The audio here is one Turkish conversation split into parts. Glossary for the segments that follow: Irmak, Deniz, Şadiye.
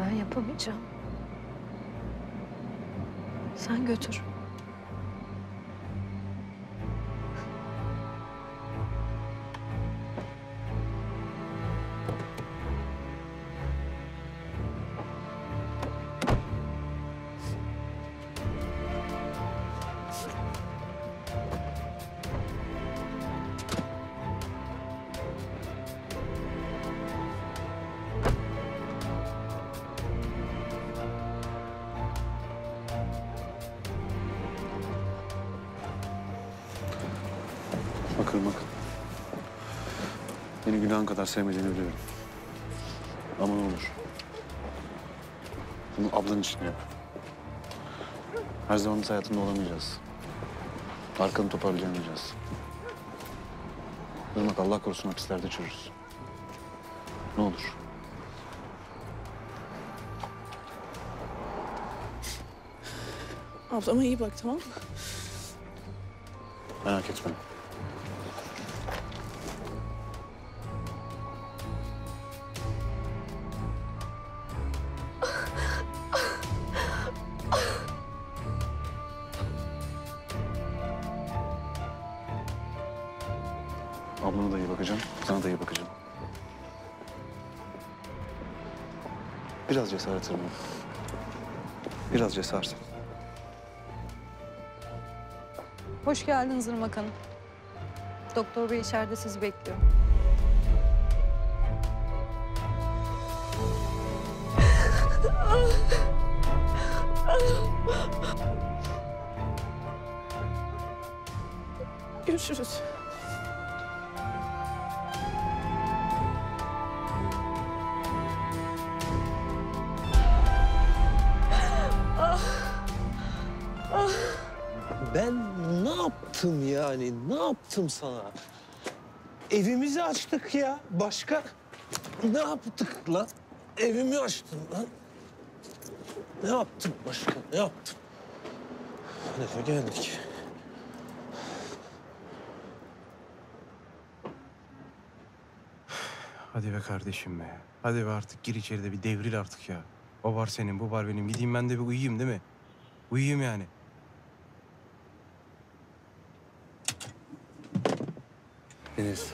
Ben yapamayacağım. Sen götür. Bak Irmak, beni günahın kadar sevmediğini biliyorum. Ama ne olur, bunu ablan için yap. Her zaman biz hayatında olamayacağız. Arkanı toparlayamayacağız. Irmak, Allah korusun hapislerde çürürüz. Ne olur. Ablama iyi bak, tamam mı? Merak etme. Ablana da iyi bakacağım, sana da iyi bakacağım. Biraz cesaret vermem. Biraz cesaret. Hoş geldiniz Irmak Hanım. Doktor Bey içeride sizi bekliyor. Görüşürüz. Ben ne yaptım yani? Ne yaptım sana? Evimizi açtık ya. Başka ne yaptık lan? Evimi açtım lan. Ne yaptım başka? Ne yaptım? Nereye geldik? Hadi be kardeşim be. Hadi be artık gir içeride bir devril artık ya. O var senin, bu var benim. Gideyim ben de bir uyuyayım değil mi? Uyuyayım yani. Deniz.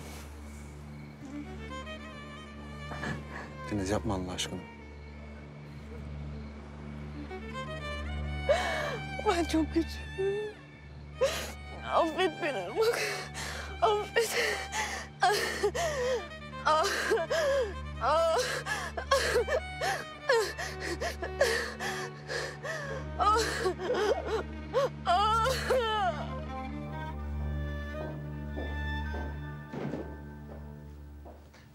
Deniz yapma Allah aşkına. Ben çok güçlüyüm. Affet beni bak. Affet.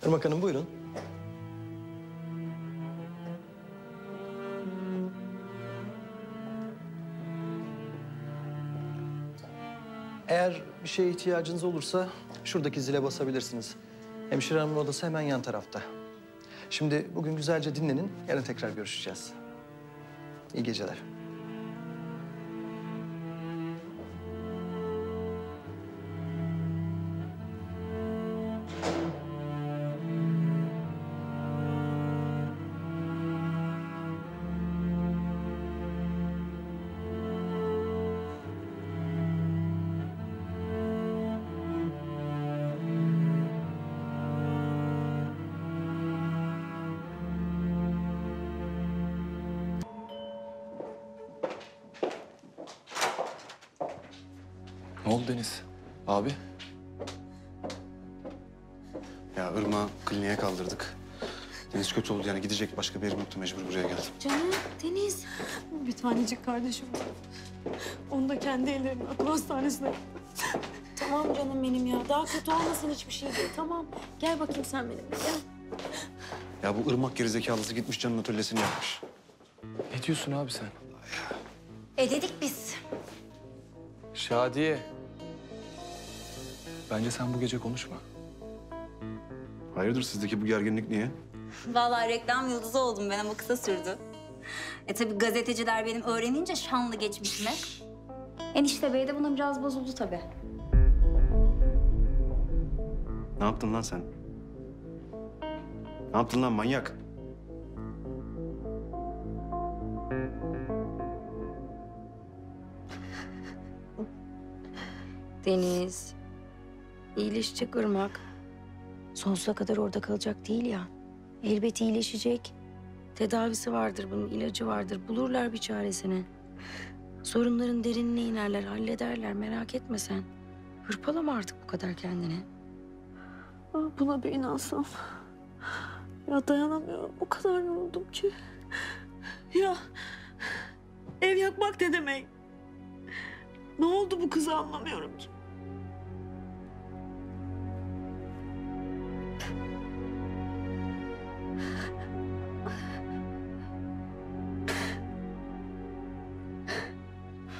Irmak Hanım buyurun. Eğer bir şeye ihtiyacınız olursa şuradaki zile basabilirsiniz. Hemşire Hanım'ın odası hemen yan tarafta. Şimdi bugün güzelce dinlenin, yarın tekrar görüşeceğiz. İyi geceler. Ne oldu Deniz? Abi? Ya Irmak'ı kliniğe kaldırdık. Deniz kötü oldu yani gidecek başka bir yerim yoktu, mecbur buraya geldim. Canım Deniz. Bir tanecik kardeşim. Onu da kendi ellerimle akıl hastanesine. Tamam canım benim ya. Daha kötü olmasın hiçbir şey değil. Tamam. Gel bakayım sen benimle. Gel. Ya bu Irmak gerizekalısı gitmiş canın atölyesini yapmış. Ne diyorsun abi sen? Dedik biz. Şadiye. Bence sen bu gece konuşma. Hayırdır sizdeki bu gerginlik niye? Vallahi reklam yıldızı oldum ben ama kısa sürdü. Tabii gazeteciler benim öğrenince şanlı geçmişime. Enişte Bey de buna biraz bozuldu tabii. Ne yaptın lan sen? Ne yaptın lan manyak? Deniz, iyileşecek Irmak. Sonsuza kadar orada kalacak değil ya. Elbet iyileşecek. Tedavisi vardır bunun, ilacı vardır. Bulurlar bir çaresini. Sorunların derinine inerler, hallederler. Merak etme sen. Hırpalama artık bu kadar kendini. Buna bir inansam. Ya dayanamıyorum. O kadar yoruldum ki. Ya ev yakmak ne demek? Ne oldu bu kızı anlamıyorum ki.